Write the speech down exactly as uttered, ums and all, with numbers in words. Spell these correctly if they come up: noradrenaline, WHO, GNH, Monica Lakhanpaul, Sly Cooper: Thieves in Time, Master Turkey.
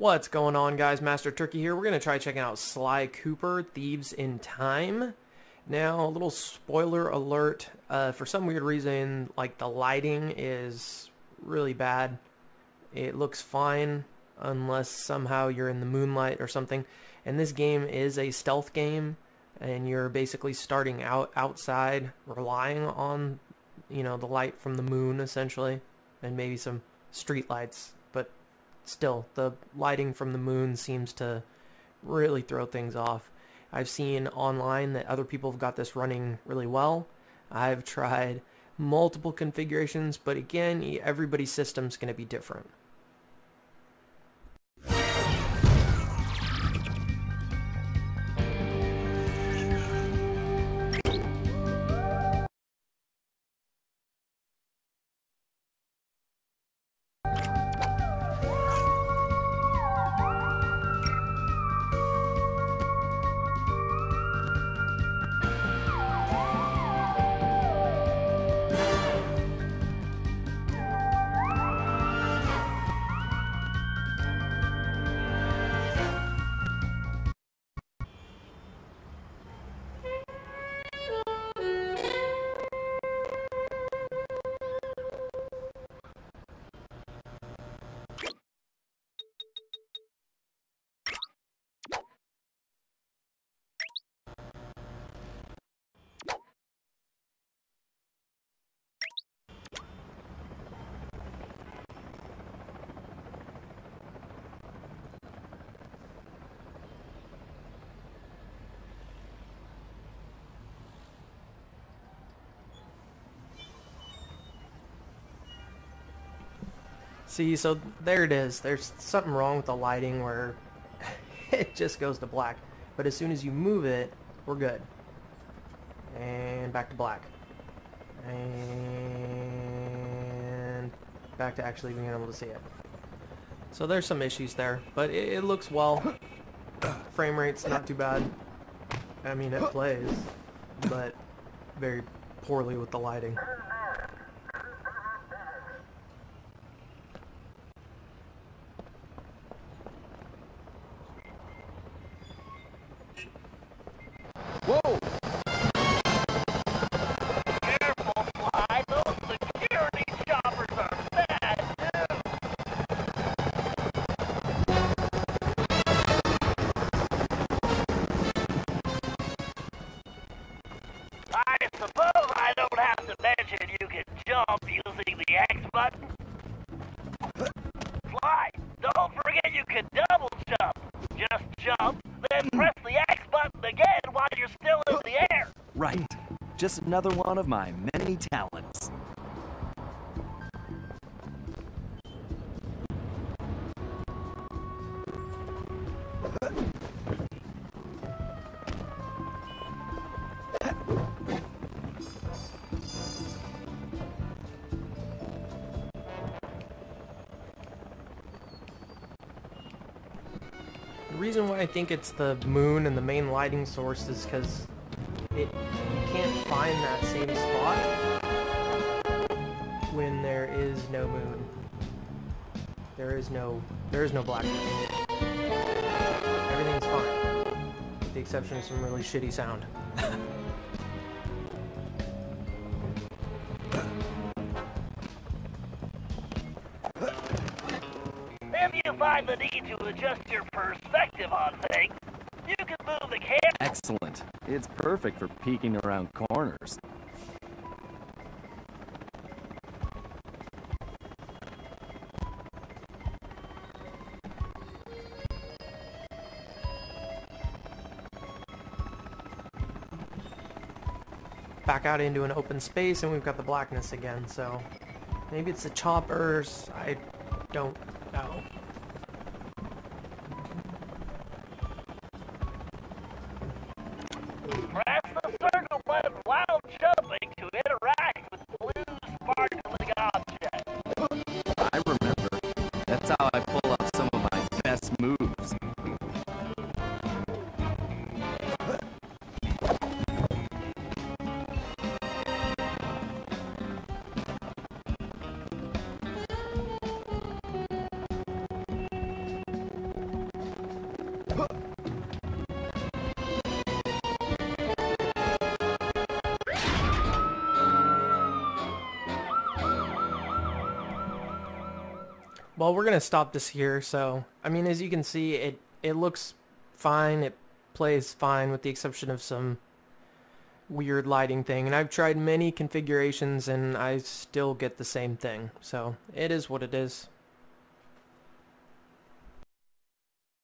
What's going on, guys? Master Turkey here. We're going to try checking out Sly Cooper, Thieves in Time. Now, a little spoiler alert. Uh, for some weird reason, like, the lighting is really bad. It looks fine unless somehow you're in the moonlight or something. And this game is a stealth game, and you're basically starting out outside, relying on, you know, the light from the moon, essentially, and maybe some street lights. But still, the lighting from the moon seems to really throw things off. I've seen online that other people have got this running really well. I've tried multiple configurations, but again, everybody's system's going to be different. See, so there it is. There's something wrong with the lighting where it just goes to black. But as soon as you move it, we're good. And back to black. And back to actually being able to see it. So there's some issues there, but it, it looks well. Frame rate's not too bad. I mean, it plays, but very poorly with the lighting. Right. Just another one of my many talents. The reason why I think it's the moon and the main lighting source is because It, you can't find that same spot when there is no moon. There is no, there is no blackness. Everything's fine, with the exception of some really shitty sound. If you find the need to adjust your perspective on things, you can move the camera. Excellent. It's perfect for peeking around corners. Back out into an open space and we've got the blackness again, so maybe it's the choppers. I don't know. Well, we're gonna stop this here. So I mean, as you can see, it it looks fine, it plays fine with the exception of some weird lighting thing, and I've tried many configurations and I still get the same thing, so it is what it is.